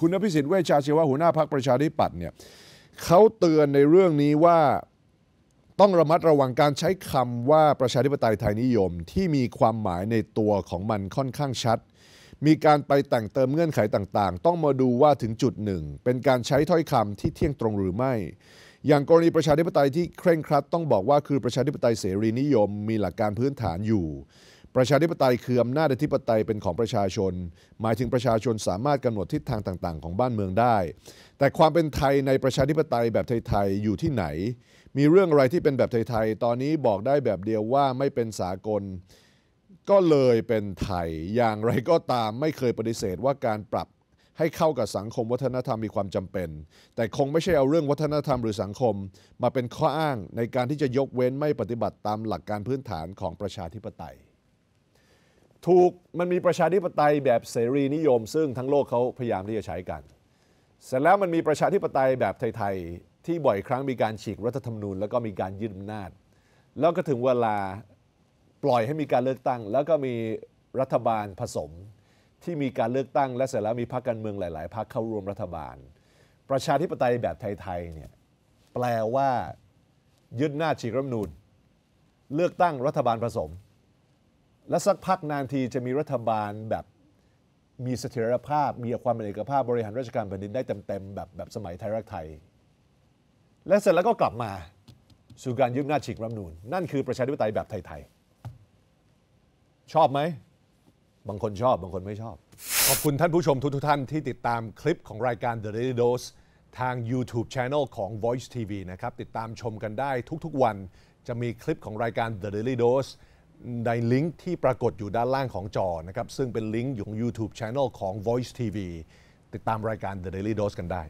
คุณอภิสิทธิ์เวชชาชีวะหัวหน้าพรรคประชาธิปัตย์เนี่ยเขาเตือนในเรื่องนี้ว่าต้องระมัดระวังการใช้คำว่าประชาธิปไตยไทยนิยมที่มีความหมายในตัวของมันค่อนข้างชัดมีการไปแต่งเติมเงื่อนไขต่างๆต้องมาดูว่าถึงจุดหนึ่งเป็นการใช้ถ้อยคำที่เที่ยงตรงหรือไม่อย่างกรณีประชาธิปไตยที่เคร่งครัดต้องบอกว่าคือประชาธิปไตยเสรีนิยมมีหลักการพื้นฐานอยู่ประชาธิปไตยคืออำนาจอธิปไตยเป็นของประชาชนหมายถึงประชาชนสามารถกำหนดทิศทางต่างๆของบ้านเมืองได้แต่ความเป็นไทยในประชาธิปไตยแบบไทยๆอยู่ที่ไหนมีเรื่องอะไรที่เป็นแบบไทยๆตอนนี้บอกได้แบบเดียวว่าไม่เป็นสากลก็เลยเป็นไทยอย่างไรก็ตามไม่เคยปฏิเสธว่าการปรับให้เข้ากับสังคมวัฒนธรรมมีความจำเป็นแต่คงไม่ใช่เอาเรื่องวัฒนธรรมหรือสังคมมาเป็นข้ออ้างในการที่จะยกเว้นไม่ปฏิบัติตามหลักการพื้นฐานของประชาธิปไตยถูกมันมีประชาธิปไตยแบบเสรีนิยมซึ่งทั้งโลกเขาพยายามที่จะใช้กันเสร็จแล้วมันมีประชาธิปไตยแบบไทยๆที่บ่อยครั้งมีการฉีกรัฐธรรมนูญแล้วก็มีการยึดอำนาจแล้วก็ถึงเวลาปล่อยให้มีการเลือกตั้งแล้วก็มีรัฐบาลผสมที่มีการเลือกตั้งและเสร็จแล้วมีพรรคการเมืองหลายๆพรรคเข้าร่วมรัฐบาลประชาธิปไตยแบบไทยๆเนี่ยแปลว่ายึดหน้าฉีกรัฐธรรมนูญเลือกตั้งรัฐบาลผสมและสักพักนานทีจะมีรัฐบาลแบบมีเสถียรภาพมีความเป็นเอกภาพบริหารราชการแผ่นดินได้เต็มๆแบบสมัยไทยรักไทยและเสร็จแล้วก็กลับมาสู่การยึดหน้าฉีกรัฐธรรมนูญนั่นคือประชาธิปไตยแบบไทยๆชอบไหมบางคนชอบบางคนไม่ชอบขอบคุณท่านผู้ชมทุกท่านที่ติดตามคลิปของรายการ The Daily Dose ทาง YouTube Channel ของ Voice TV นะครับติดตามชมกันได้ทุกๆวันจะมีคลิปของรายการ The Daily Dose ในลิงก์ที่ปรากฏอยู่ด้านล่างของจอนะครับซึ่งเป็นลิงก์ของ YouTube Channel ของ Voice TV ติดตามรายการ The Daily Dose กันได้